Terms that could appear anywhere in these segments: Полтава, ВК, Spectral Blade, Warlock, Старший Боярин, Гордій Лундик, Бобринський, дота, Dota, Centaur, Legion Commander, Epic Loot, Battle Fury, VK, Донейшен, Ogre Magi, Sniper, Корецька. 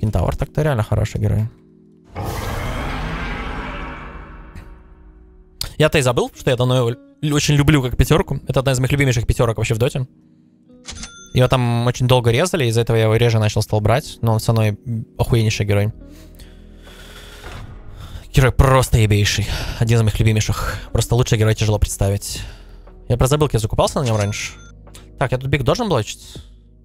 Кентавр так-то реально хороший герой. Я-то и забыл, что я давно его очень люблю как пятерку. Это одна из моих любимейших пятерок вообще в доте. Его там очень долго резали, из-за этого я его реже стал брать. Но он все равно охуеннейший герой. Герой просто ебейший. Один из моих любимейших. Просто лучший герой тяжело представить. Я про забыл, я закупался на нем раньше. Так, я тут биг должен блочить?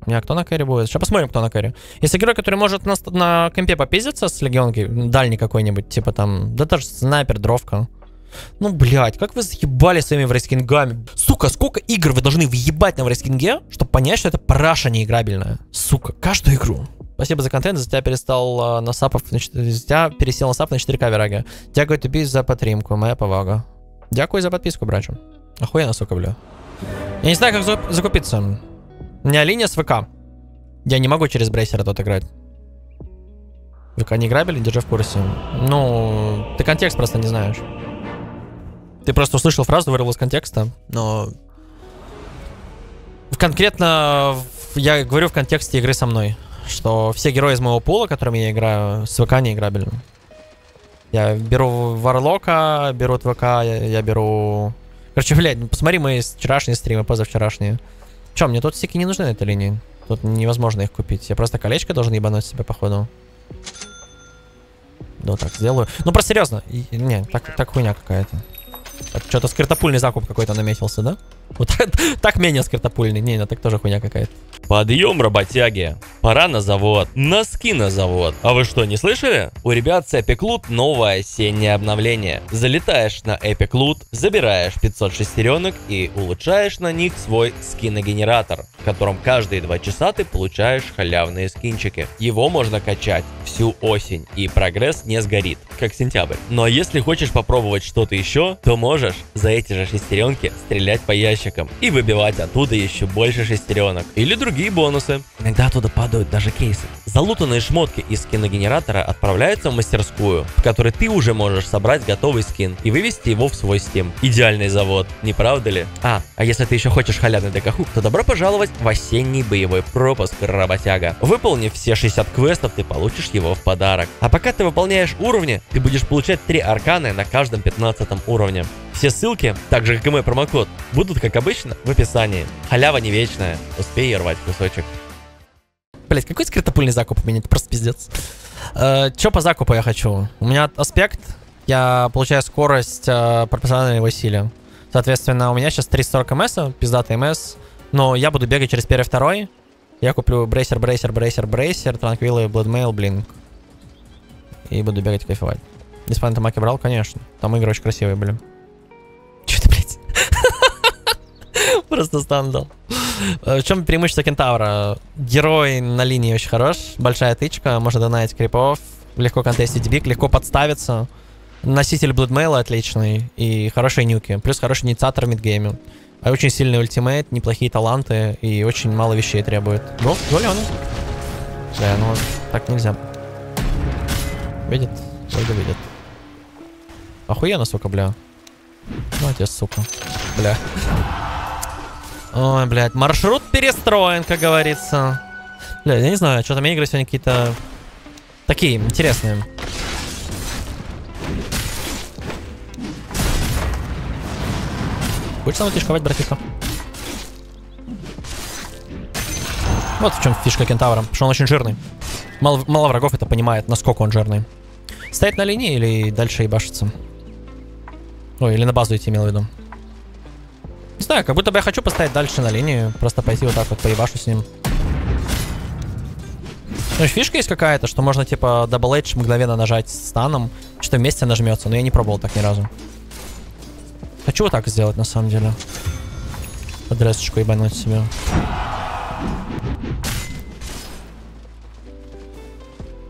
У меня кто на кэри будет? Сейчас посмотрим, кто на кэри. Если герой, который может на компе попиздиться с легионки, дальний какой-нибудь, типа там, да даже снайпер, дровка. Ну, блядь, как вы заебали своими врейскингами. Сука, сколько игр вы должны въебать на врейскинге, чтобы понять, что это параша неиграбельная. Сука, каждую игру. Спасибо за контент, за тебя перестал на сапов, тебя пересел на сап на 4К вираги. Дякую тебе за подтримку, моя повага. Дякую за подписку, брачу. Охуенно, сука, бля. Я не знаю, как закупиться. У меня линия с ВК. Я не могу через брейсера тут играть. ВК не играбили, держи в курсе. Ну, ты контекст просто не знаешь. Ты просто услышал фразу, вырвал из контекста, но... Конкретно я говорю в контексте игры со мной, что все герои из моего пула, которыми я играю, с ВК не играбельны. Я беру Варлока, беру ВК, я беру... Короче, блядь, посмотри мои вчерашние стримы, позавчерашние. Чё, мне тут стики не нужны на этой линии. Тут невозможно их купить. Я просто колечко должен ебануть себе, походу. Ну, так сделаю. Ну, просто серьезно. Не, так хуйня какая-то. Что-то скрытопульный закуп какой-то наметился, да? Вот так менее скрытопульный. Не, так тоже хуйня какая-то. Подъем, работяги. Пора на завод. Носки на завод. А вы что, не слышали? У ребят с Epic Loot новое осеннее обновление. Залетаешь на Epic Loot, забираешь 500 шестеренок и улучшаешь на них свой скиногенератор, в котором каждые 2 часа ты получаешь халявные скинчики. Его можно качать всю осень, и прогресс не сгорит, как сентябрь. Но если хочешь попробовать что-то еще, то можешь за эти же шестеренки стрелять по ящикам и выбивать оттуда еще больше шестеренок. Или другие бонусы. Иногда оттуда падают даже кейсы. Залутанные шмотки из скиногенератора отправляются в мастерскую, в которой ты уже можешь собрать готовый скин и вывести его в свой стим. Идеальный завод, не правда ли? А если ты еще хочешь халявный декахук, то добро пожаловать в осенний боевой пропуск, работяга. Выполнив все 60 квестов, ты получишь его в подарок. А пока ты выполняешь уровни, ты будешь получать 3 арканы на каждом 15 уровне. Все ссылки, так же как и мой промокод, будут, как обычно, в описании. Халява не вечная, успей рвать кусочек. Блять, какой скрытопульный закуп у меня, это просто пиздец. Чё по закупу я хочу? У меня аспект, я получаю скорость пропорциональной его силе. Соответственно, у меня сейчас 340 МС, пиздатый МС, но я буду бегать через первый, второй. Я куплю брейсер, транквилы, блэдмейл, блинк. И буду бегать кайфовать. Если бы маки брал, конечно. Там игры очень красивые были. Чё это, блядь? Просто стандал. В чем преимущество кентавра? Герой на линии очень хорош. Большая тычка, можно донатить крипов. Легко контестить биг, легко подставиться. Носитель блэдмейла отличный. И хорошие нюки. Плюс хороший инициатор в мидгейме. А очень сильный ультимейт, неплохие таланты. И очень мало вещей требует. Гол, он. Да, ну так нельзя. Видит? Вроде видит. Охуенно, сука, бля. Ну, отец, сука. Бля. Ой, блядь, маршрут перестроен, как говорится. Бля, я не знаю, что там игры сегодня какие-то... Такие, интересные. Хочешь со мной фишковать, братишка? Вот в чем фишка кентавра, потому что он очень жирный. Мало врагов это понимает, насколько он жирный. Стоять на линии или дальше ебашиться? Ой, или на базу идти, имел в виду. Не знаю, как будто бы я хочу поставить дальше на линию. Просто пойти вот так вот поебашу с ним. Ну, фишка есть какая-то, что можно типа дабл эдж мгновенно нажать с станом. Что вместе нажмется, но я не пробовал так ни разу. Хочу вот так сделать на самом деле. Подрезочку ебануть себе.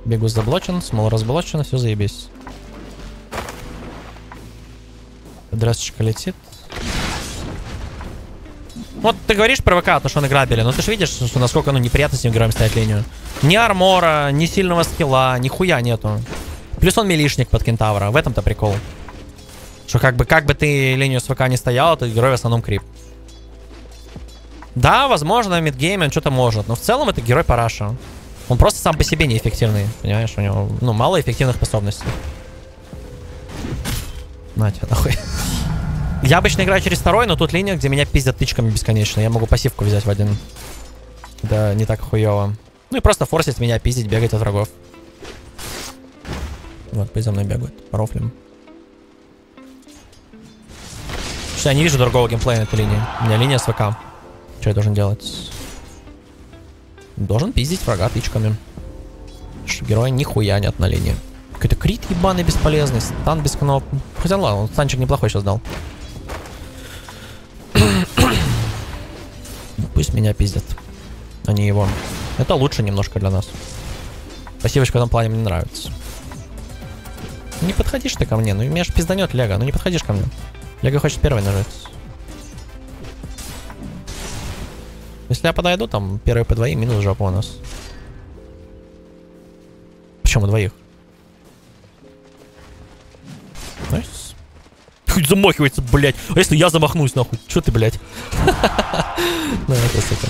Бегу заблочен, смол разблочен, все заебись. Подрезочка летит. Вот ты говоришь про ВК, то что он играбили, но ты же видишь, что насколько неприятно с ним героем стоять линию. Ни армора, ни сильного скилла, ни хуя нету. Плюс он милишник под кентавра, в этом-то прикол. Что как бы ты линию с ВК не стоял, то герой в основном крип. Да, возможно, в мидгейме он что-то может, но в целом это герой параша. Он просто сам по себе неэффективный, понимаешь? У него, ну, мало эффективных способностей. На тебя нахуй. Я обычно играю через второй, но тут линия, где меня пиздят тычками бесконечно. Я могу пассивку взять в один. Да, не так хуёво. Ну и просто форсит меня пиздить, бегать от врагов. Вот, пусть за мной бегают. Порофлим. Что я не вижу другого геймплея на этой линии. У меня линия с ВК. Что я должен делать? Должен пиздить врага тычками. Что героя нихуя нет на линии. Какой-то крит ебаный бесполезный. Стан без кноп. Хотя ладно, он станчик неплохой сейчас дал. Пусть меня пиздят, а не его. Это лучше немножко для нас. Пассивочка в этом плане мне нравится. Не подходишь ты ко мне, ну меня ж пизданет Лего, ну не подходишь ко мне. Лего хочет первый нажать. Если я подойду, там первый по двоим, минус жопа у нас. Почему двоих? Найс. Хоть замахивается, блядь. А если я замахнусь, нахуй? Чё ты, блядь? Ну, это сука.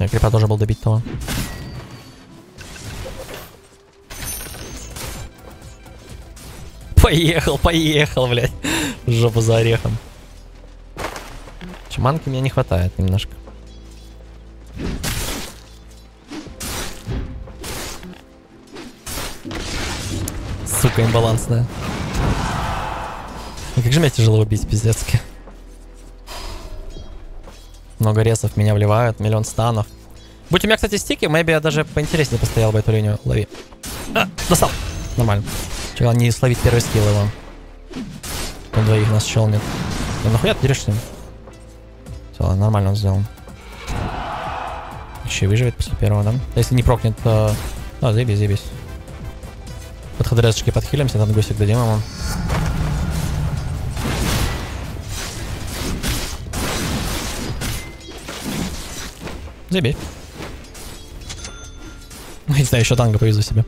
Я крипа должен был добить того. Поехал, поехал, блядь. Жопу за орехом. Чаманки мне не хватает немножко. Сука, имбалансная. Ну, как же меня тяжело убить, пиздецки. Много ресов меня вливают, миллион станов. Будь у меня, кстати, стики, мэйби я даже поинтереснее постоял бы эту линию. Лови. А, достал. Нормально. Чего не словить первый скилл его. Он двоих нас щелнет. Да нахуя ты дерешься с ним? Все, нормально он сделал. Еще и выживет после первого, да? Если не прокнет, то... А, заебись, заебись. Под хдрезочки подхилимся, там гусик дадим ему. Заебись. Не знаю, еще танго повезу себе.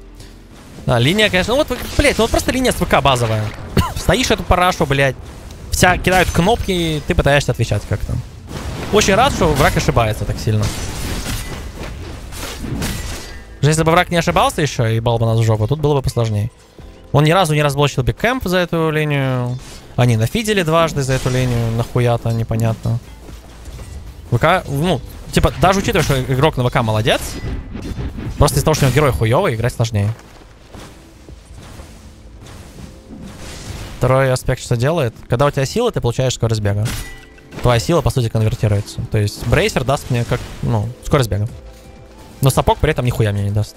А, линия, конечно, ну вот, блядь, ну вот просто линия с ВК базовая. Стоишь эту парашу, блядь, вся кидают кнопки, и ты пытаешься отвечать как-то. Очень рад, что враг ошибается так сильно. Даже если бы враг не ошибался еще и ебал бы нас в жопу, тут было бы посложнее. Он ни разу не разблочил бигкэмп за эту линию. Они нафидели дважды за эту линию, нахуя-то, непонятно. ВК, ну, типа, даже учитывая, что игрок на ВК молодец, просто из-за того, что у него герой хуёвый, играть сложнее. Второй аспект, что делает, когда у тебя сила, ты получаешь скорость бега. Твоя сила, по сути, конвертируется. То есть брейсер даст мне как, ну, скорость бега. Но сапог при этом нихуя мне не даст.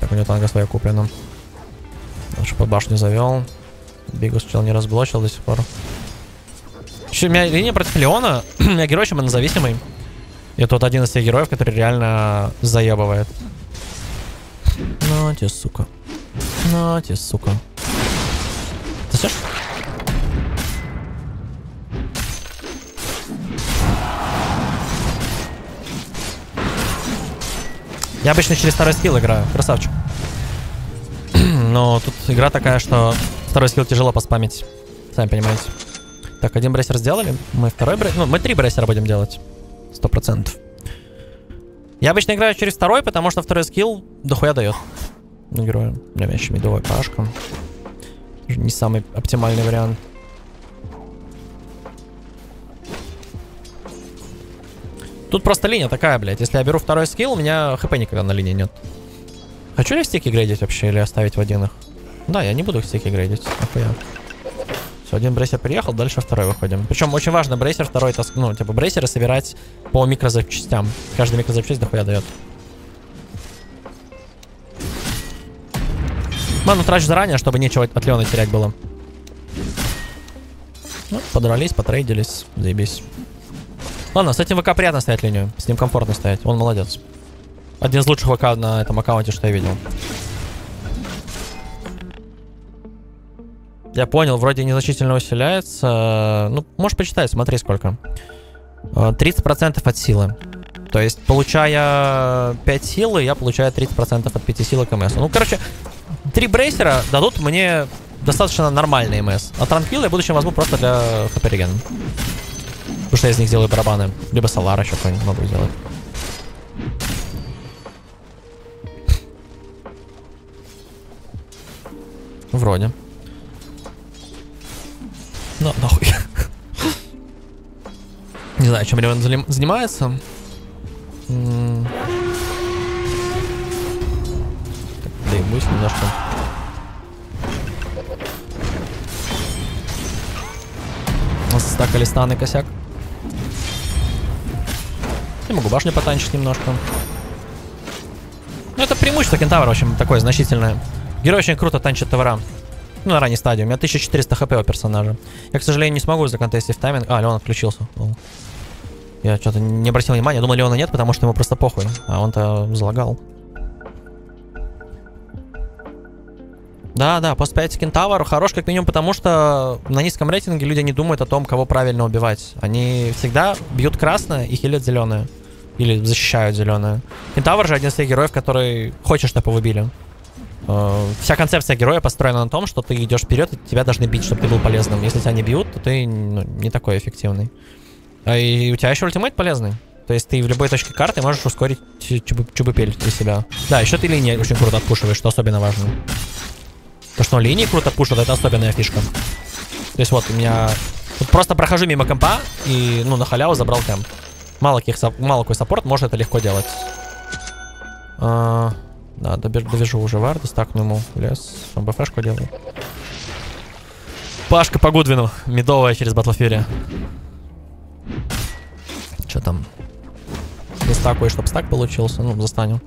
Так, у него танго своя куплена. Лучше под башню завел. Бигус чел не разблочил до сих пор. Еще у меня линия против Леона. У меня герой еще монозависимый. И тут один из тех героев, который реально заебывает. На тебе, сука. На тебе, сука. Ты слышишь? Я обычно через второй скилл играю, красавчик. Но тут игра такая, что второй скилл тяжело поспамить. Сами понимаете. Так, один брейсер сделали. Мы второй брейсер... Ну, мы три брейсера будем делать. 100%. Я обычно играю через второй, потому что второй скилл дохуя дает. Ну, герою. Для меня еще медовая пашка. Не самый оптимальный вариант. Тут просто линия такая, блядь. Если я беру второй скилл, у меня хп никогда на линии нет. Хочу ли стики грейдить вообще или оставить в один их? Да, я не буду стики грейдить. Нахуя. Все, один брейсер приехал, дальше второй выходим. Причем очень важно брейсер второй, ну, типа брейсеры собирать по микрозапчастям. Каждая микрозапчасть дохуя дает. Ману трачу заранее, чтобы нечего от Леона терять было. Ну, подрались, потрейдились. Заебись. Ладно, с этим ВК приятно стоять линию. С ним комфортно стоять. Он молодец. Один из лучших ВК на этом аккаунте, что я видел. Я понял, вроде незначительно усиляется. Ну, можешь почитать, смотри сколько. 30% от силы. То есть, получая 5 силы, я получаю 30% от 5 силы КМС. Ну, короче, 3 брейсера дадут мне достаточно нормальный МС. А транквилы я в будущем возьму просто для хп-регена. Потому что я из них сделаю барабаны. Либо Солара еще кто-нибудь могу сделать. Вроде. Ну, нахуй. Не знаю, чем Ревен занимается. Да и мысль немножко. У нас стакали станы косяк. Я могу башню потанчить немножко. Ну, это преимущество кентавра, в общем, такое значительное. Герой очень круто танчит товара. Ну, на ранней стадии. У меня 1400 хп у персонажа. Я, к сожалению, не смогу законтестить тайминг. А, Леон отключился. Я что-то не обратил внимания. Думал, Леона нет, потому что ему просто похуй. А он-то залагал. Да, пост 5 кентавр хорош как минимум, потому что на низком рейтинге люди не думают о том, кого правильно убивать. Они всегда бьют красное и хилят зеленое. Или защищают зеленое. Кентавр же один из тех героев, который хочет, чтобы его убили. Вся концепция героя построена на том, что ты идешь вперед, и тебя должны бить, чтобы ты был полезным. Если тебя не бьют, то ты не такой эффективный. И у тебя еще ультимейт полезный. То есть ты в любой точке карты можешь ускорить чубупель для себя. Да, еще ты линии очень круто отпушиваешь, что особенно важно. То, что линии круто пушат, это особенная фишка. То есть вот у меня... Вот просто прохожу мимо компа и, ну, на халяву забрал темп. Мало какой саппорт может это легко делать. Да, довяжу уже варду, стакну ему лес, он БФшку делает. Пашка по Гудвину, медовая через Battle Fury. Чё там? Застакую, чтоб стак получился, ну, застаню.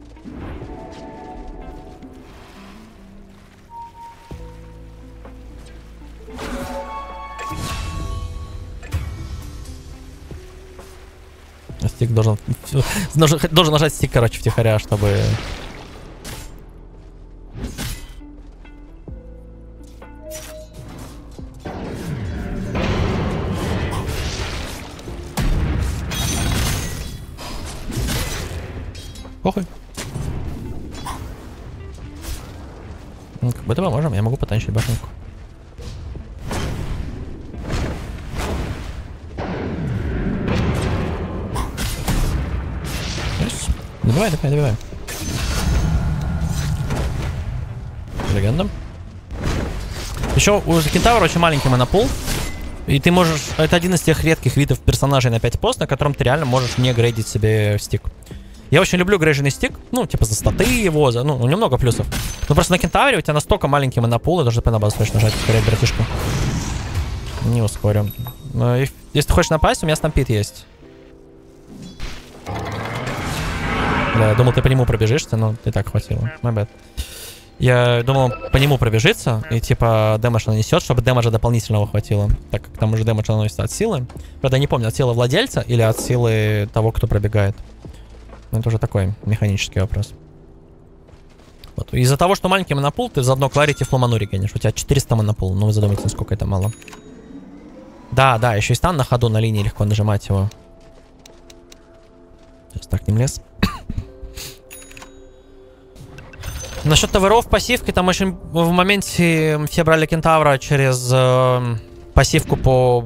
Стик должен нажать стик, короче, втихаря, чтобы... Похуй. Ну, как бы это поможем, я могу потанчить башенку. Добивай. Легенда. Еще у кентавра очень маленький монопол. И ты можешь... Это один из тех редких видов персонажей на 5 пост, на котором ты реально можешь не грейдить себе стик. Я очень люблю грейженный стик, ну, типа за статы его, за, ну, у него много плюсов. Но просто на кентавре у тебя настолько маленький монопол, я должен на базу срочно нажать, ускорять, братишку. Не ускорю. Но если ты хочешь напасть, у меня стампит есть. Да, я думал, ты по нему пробежишься, но и так хватило. My bad. Я думал, по нему пробежится, и типа дэмэдж нанесет, чтобы дэмэджа дополнительного хватило. Так как там уже дэмэдж наносится от силы. Правда, я не помню, от силы владельца или от силы того, кто пробегает. Это уже такой механический вопрос. Вот. Из-за того, что маленький монопул, ты заодно кларить и фломану регенишь. У тебя 400 монопул. Ну, вы задумаетесь, насколько это мало. Да, еще и стан на ходу на линии легко нажимать его. Сейчас так, не влез. Насчет товаров пассивки, там очень в моменте все брали кентавра через... пассивку по...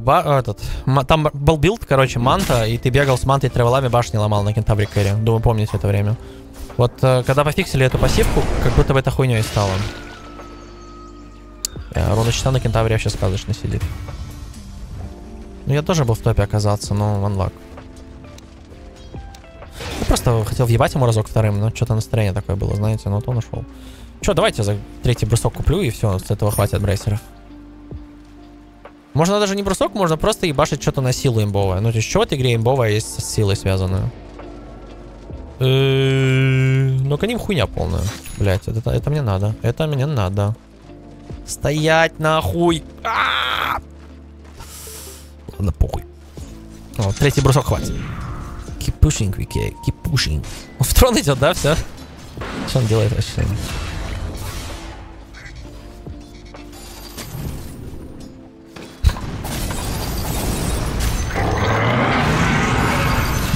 Там был билд, короче, манта, и ты бегал с мантой тревелами, башни ломал на кентавре кэри. Думаю, помните это время. Вот когда пофиксили эту пассивку, как будто бы это хуйней стало. Рона счета на кентавре вообще сказочно сидит. Ну, я тоже был в топе оказаться, но ванлак. Я просто хотел въебать ему разок вторым, но что-то настроение такое было, знаете, но то нашел. Че, давайте за третий брусок куплю, и все, с этого хватит брейсеров. Можно даже не брусок, можно просто ебашить что-то на силу имбовое. Ну, то есть, чего-то игре имбовая есть с силой связанная. Ну, к ним хуйня полная. Блять, это мне надо. Это мне надо. Стоять нахуй. Ладно, похуй. О, третий брусок хватит. Keep pushing, VK. Keep pushing. В трон идет, да, все? Что он делает вообще?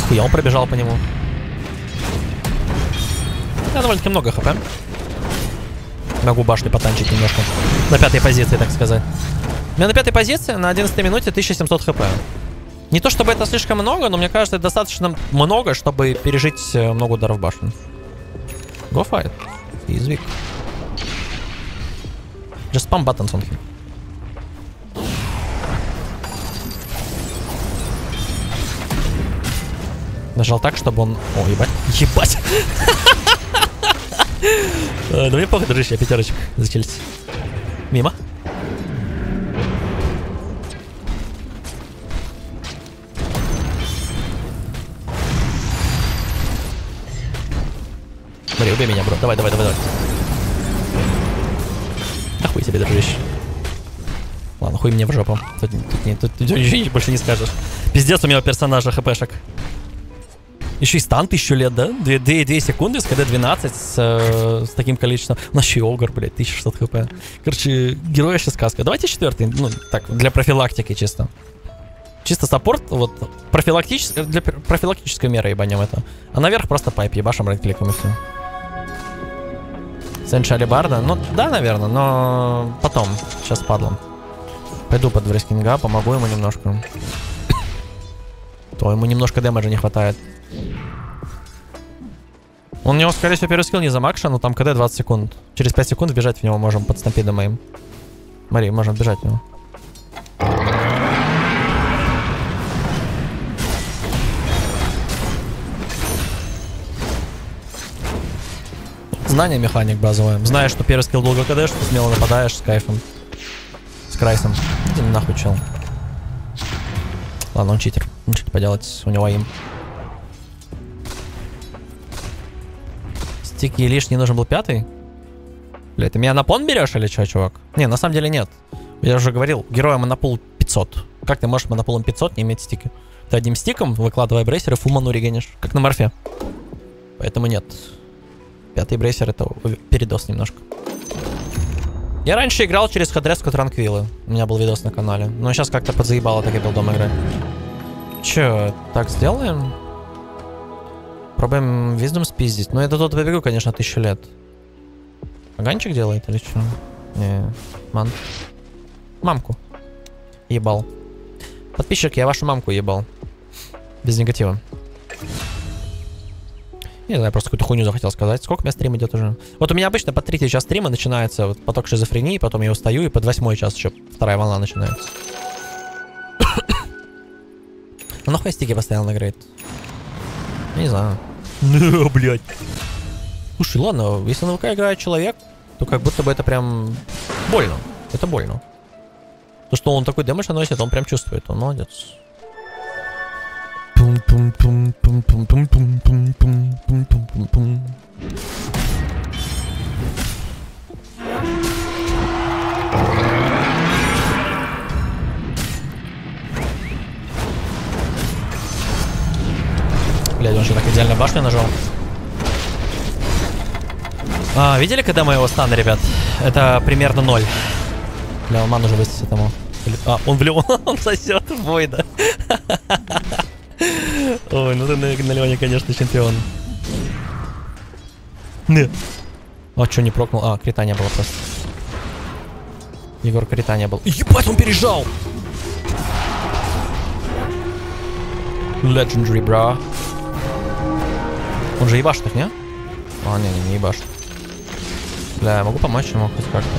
Я он пробежал по нему. Да, довольно-таки много хп. Могу башню потанчить немножко. На пятой позиции, так сказать. У меня на пятой позиции на 11-й минуте 1700 хп. Не то чтобы это слишком много, но мне кажется, это достаточно много, чтобы пережить много ударов в башню. Go fight. Извик. Just spam buttons on him. Нажал так, чтобы он... О, ебать. Ебать! Ну мне похуй, дружище, я пятерочек зачелись. Мимо. Смотри, убей меня, бро. Давай, давай, давай, давай. Да хуй тебе, дружище. Ладно, хуй мне в жопу. Тут ничего больше не скажешь. Пиздец у меня персонажа хпшек. Еще и стан 1000 лет, да? 2 секунды с КД 12 с таким количеством. У нас еще и Огр, блядь, 1600 хп. Короче, герой еще сказка. Давайте 4-й, ну, так, для профилактики чисто. Чисто саппорт, вот, профилактическая, для профилактической меры ебанем это. А наверх просто пайп ебашим, райт-кликом и все. Сенша алебарда? Ну, да, наверное, но потом. Сейчас падлом. Пойду под врескинга, помогу ему немножко. То ему немножко демеджа не хватает. У него, скорее всего, первый скилл не замакша, но там КД 20 секунд. Через 5 секунд бежать в него можем под снапидом моим. Смотри, можем бежать в него. Знание механик базовое. Знаешь, что первый скилл долго КД, что ты смело нападаешь с кайфом. С крайсом. Иди нахуй, чел. Ладно, он читер. Ничего не поделать, у него им. И лишь не нужен был 5-й. Бля, ты меня на пон берешь или что, чувак? Не, на самом деле нет. Я уже говорил, героя монопол 500. Как ты можешь монополом 500 не иметь стики? Ты одним стиком, выкладывая брейсеры, фул ману регенишь. Как на морфе. Поэтому нет. 5-й брейсер это передос немножко. Я раньше играл через хадреску Транквилы. У меня был видос на канале. Но сейчас как-то подзаебало, так я был дома играть. Че, так сделаем? Пробуем виздом спиздить. Но я до туда побегу, конечно, 1000 лет. Аганчик делает или что? Не, ман. Мамку. Ебал. Подписчик, я вашу мамку ебал. Без негатива. Не знаю, я просто какую-то хуйню захотел сказать. Сколько у меня стрим идет уже? Вот у меня обычно под 3-й час стрима начинается вот поток шизофрении, потом я устаю, и под 8-й час еще вторая волна начинается. Ну нахуй стики постоянно играет. Не знаю. Ну, блядь. Слушай, ладно, если на ВК играет человек, то как будто бы это прям больно. Это больно. То, что он такой дэмэдж наносит, он прям чувствует. Он молодец. Блядь, он же так идеально башню нажал. А, видели, когда моего стана, ребят? Это примерно 0. Бля, он ману уже высосет ему. А, он влюб... он сосет войда. Ой, ну ты на Леоне, конечно, чемпион. Нет. А, чё, не прокнул? А, крита не было просто. Егор, крита не был. Ебать, он пережал! Legendary, бра. Он же ебашит их, не? А, не ебашит. Бля, я могу помочь ему хоть как-то.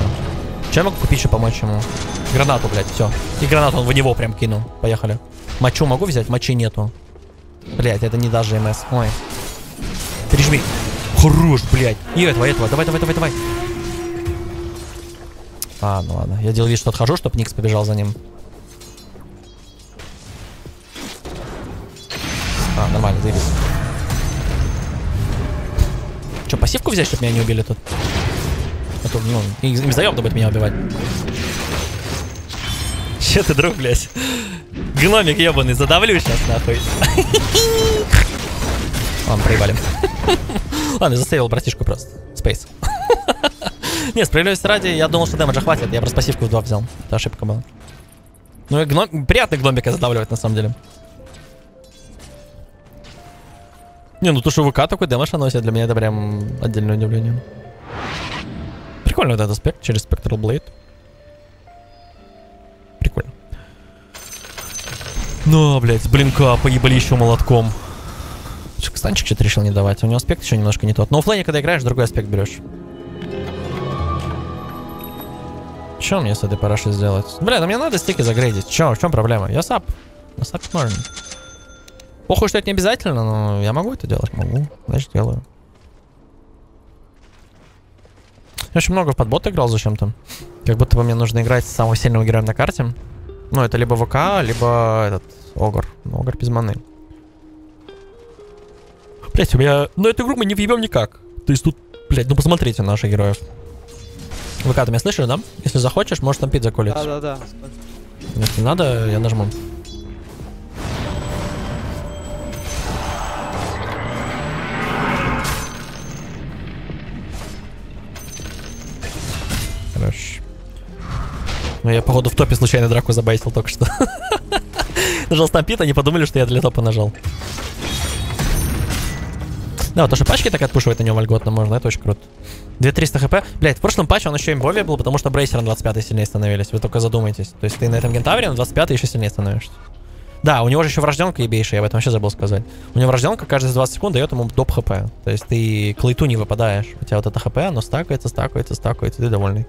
Чем я могу купить, чтобы помочь ему? Гранату, блядь, все. И гранату он в него прям кинул. Поехали. Мочу могу взять? Мочи нету. Блядь, это не даже МС. Ой. Пережми. Хорош, блядь. И этого. Давай, давай, давай, давай. А, ну ладно. Я делал вид, что отхожу, чтобы Никс побежал за ним. А, нормально, заебись. Что, пассивку взять, чтобы меня не убили тут? А то не он. Им заебно будет меня убивать. Че ты, друг, блядь? Гномик ебаный, задавлю сейчас, нахуй. Ладно, проебали. Ладно, я заставил братишку просто. Спейс. Не, справедливости ради, я думал, что дэмэджа хватит. Я просто пассивку в 2 взял. Это ошибка была. Ну и гном... приятно гномика задавливать, на самом деле. Не, ну то, что ВК такой дэмэдж наносит, для меня это прям отдельное удивление. Прикольно вот этот спект через Spectral Blade. Прикольно. Ну, блядь, с блинка поебали еще молотком. Станчик что-то решил не давать. У него аспект еще немножко не тот. Но в оффлайне, когда играешь, другой аспект берешь. Че мне с этой парашей сделать? Бля, да мне надо стики загрейдить. Че? В чем проблема? Я сап. На сап можно. Похуй, что это не обязательно, но я могу это делать? Могу. Значит, делаю. Я очень много в подбот играл зачем-то. Как будто бы мне нужно играть с самого сильного героя на карте. Ну, это либо ВК, либо этот Огр. Ну, Огр без маны. Блять, у меня... Ну, эту игру мы не въебем никак. То есть тут... Блять, ну посмотрите наших героев. ВК, ты меня слышишь, да? Если захочешь, можешь там пить заколить. Да. Если надо, я нажму. Хорошо. Ну, я, походу, в топе случайно драку забайтил только что. Нажал стампит, они подумали, что я для топа нажал. Да, вот то, что пачки так отпушивают на него вольготно можно, это очень круто. 2300 хп. Блять, в прошлом патче он еще имбовее был, потому что брейсеры на 25-й сильнее становились. Вы только задумайтесь. То есть ты на этом кентавре на 25-й еще сильнее становишься. Да, у него же еще врожденка ебейшая, я об этом вообще забыл сказать. У него врожденка каждые 20 секунд дает ему доп хп. То есть ты к лейту не выпадаешь. У тебя вот это хп, оно стакается, ты довольный.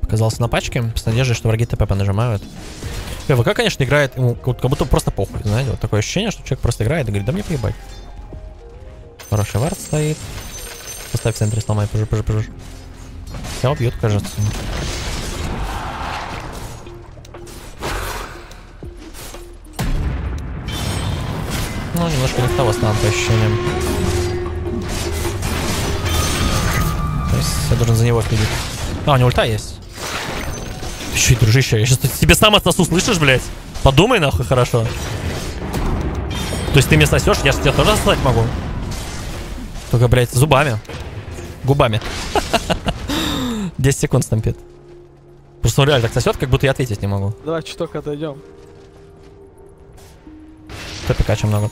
Оказался на пачке, с надеждой, что враги ТП понажимают. ВК, конечно, играет, ему как будто просто похуй, знаете, вот такое ощущение, что человек просто играет и говорит, да мне поебать. Хороший вард стоит. Поставь в центре, сломай, пожи. Тебя убьют, кажется. Ну, немножко не в того стана, по ощущениям. То есть я должен за него следить. А, у него ульта есть. Чуть, дружище, я сейчас тебе сам отсосу, слышишь, блядь? Подумай нахуй, хорошо. То есть ты меня сносешь, я тебя тоже отсосать могу. Только, блядь, зубами. Губами. 10 секунд стампит. Просто он реально так сосет, как будто я ответить не могу. Давай чуток отойдем. Топикача много.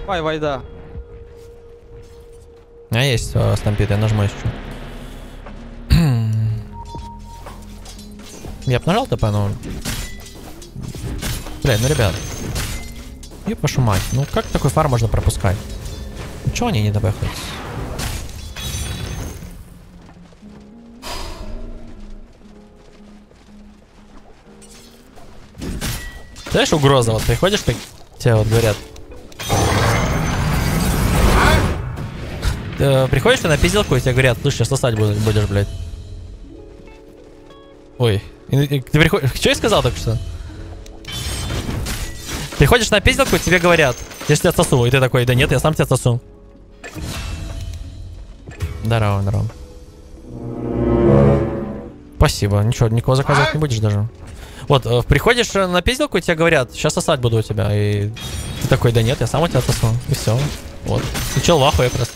Давай, вайда. У меня есть стампит, я нажму еще. Я б нажал ТП, но... Блядь, ну ребят. Еб вашу мать. Ну как такой фар можно пропускать? Ну чё они не ТП ходят? Знаешь, угроза, вот приходишь, ты... Тебе вот говорят... Приходишь ты на пизделку и тебе говорят, слушай, сосать будешь, блядь. Ой. Ты приходишь... Что я сказал только что? Приходишь на пизделку и тебе говорят, я тебя отсосу. И ты такой, да нет, я сам тебя отсосу. Здорово. Спасибо. Ничего, никого заказывать не будешь даже. Вот, приходишь на пизделку и тебе говорят, сейчас сосать буду у тебя. И ты такой, да нет, я сам у тебя отсосу. И все. Вот. И чел в ахуе просто.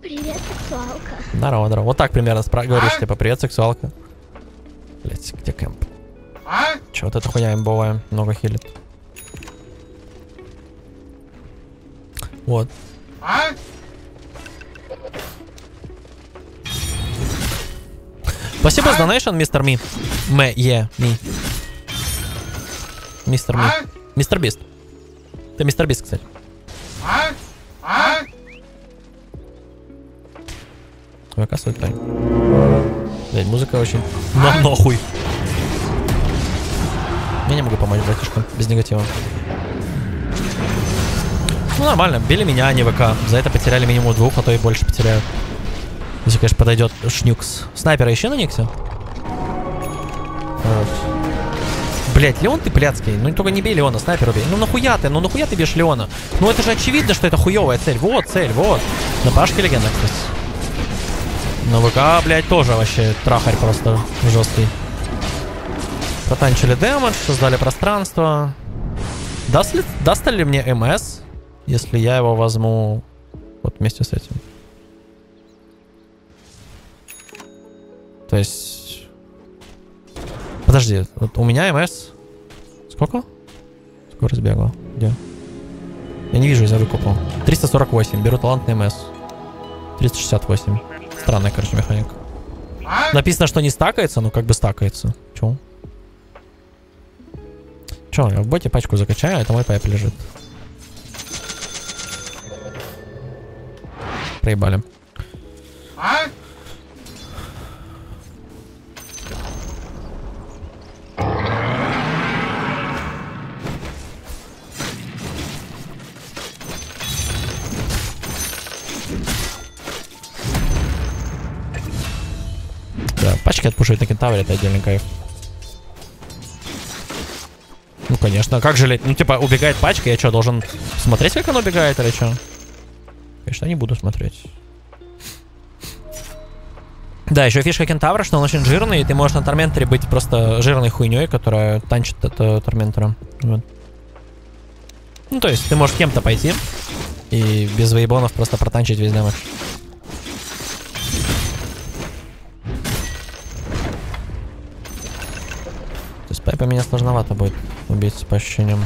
Привет, сексуалка. Здорово. Вот так примерно говоришь, типа, привет, сексуалка. Блять, где кэмп? Че, вот эта хуйня имбовая, много хилит. Вот. Спасибо за донейшн, мистер Ми. Мистер Ми. Мистер Бист. Ты мистер Бист, кстати. ВК с ультой. Блядь, музыка очень... На нахуй! Я не могу помочь, братишка, без негатива. Ну нормально, били меня, а не ВК. За это потеряли минимум двух, а то и больше потеряют. Если, конечно, подойдет шнюкс. Снайпера еще на никсе? Блять, Леон ты пляцкий. Ну только не бей Леона, снайпер убей. Ну нахуя ты бьешь Леона? Ну это же очевидно, что это хуевая цель. Вот цель, вот. На пашке легенда, кстати. Но ВК, блядь, тоже вообще трахарь просто жесткий. Потанчили демедж, создали пространство. Даст ли мне МС, если я его возьму вот вместе с этим? То есть... Подожди, вот у меня МС... Сколько? Скорость бегала. Где? Я не вижу, я выкупал. 348. Беру талант на МС. 368. Странная, короче, механика. Написано, что не стакается, но как бы стакается. Чё? Чё, я в боте пачку закачаю, а это мой пайп лежит. Проебали. Пачки отпушивать на кентавре — это отдельный кайф. Ну конечно, как жалеть? Ну типа убегает пачка, я что, должен смотреть, как она убегает или что? Конечно, не буду смотреть. Да, еще фишка кентавра, что он очень жирный, и ты можешь на торментере быть просто жирной хуйней, которая танчит это торментера. Вот. Ну то есть ты можешь кем-то пойти и без вейбонов просто протанчить весь дэмэдж. Пайпа меня сложновато будет убить, по ощущениям.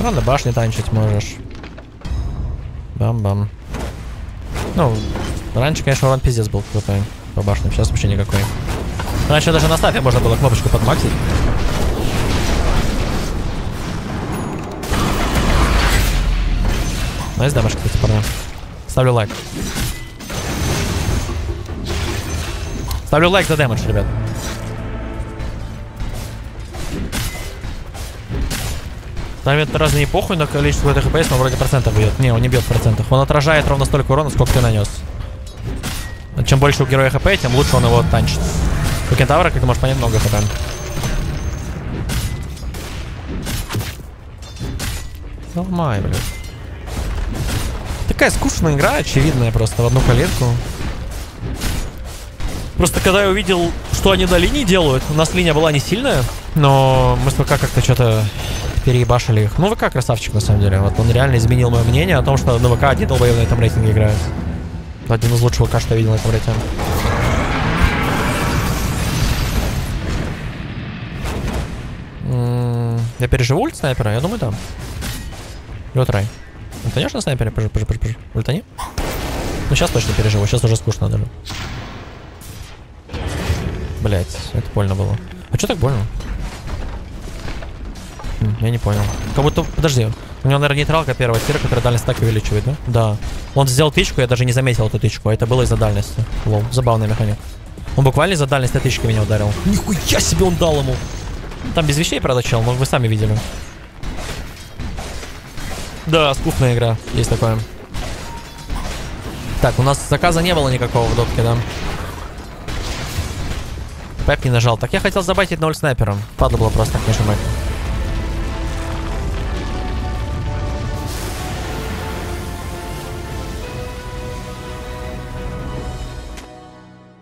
Ладно, башни танчить можешь. Бам-бам. Ну, раньше, конечно, урон пиздец был крутой по башням, сейчас вообще никакой. Раньше даже на стафе можно было кнопочку подмаксить. Найс дамаж, кстати, парни. Ставлю лайк. Ставлю лайк за дэмэдж, ребят. Там это разве не похуй на количество хпс, но вроде процентов бьет. Не, он не бьет в процентах. Он отражает ровно столько урона, сколько ты нанес. Но чем больше у героя хп, тем лучше он его танчит. У кентавра, как ты можешь понять, много хп. Нормай, блядь. Такая скучная игра, очевидная просто, в одну калитку. Просто когда я увидел, что они на линии делают, у нас линия была не сильная, но мы с ВК как-то что-то переебашили их. Ну, ВК красавчик, на самом деле. Вот он реально изменил мое мнение о том, что на ВК один долбоёб на этом рейтинге играет. Один из лучших ВК, что я видел на этом рейтинге. Я переживу ульт снайпера? Я думаю, да. Лёд рай. Конечно, снайпера переживу. Ультани? Ну, сейчас точно переживу, сейчас уже скучно даже. Блять, это больно было. А что так больно? Я не понял. Как будто... Подожди. У него, наверное, нейтралка первого тира, которая дальность так увеличивает, да? Да. Он сделал тычку, я даже не заметил эту тычку. А это было из-за дальности. Лол. Забавная механика. Он буквально из-за дальности тычки меня ударил. Нихуя себе он дал ему! Там без вещей, правда, чел, но вы сами видели. Да, скучная игра. Есть такое. Так, у нас заказа не было никакого в дотке, да? Пэп не нажал. Так я хотел забайтить на ульт снайпером. Падло было просто так не шумать.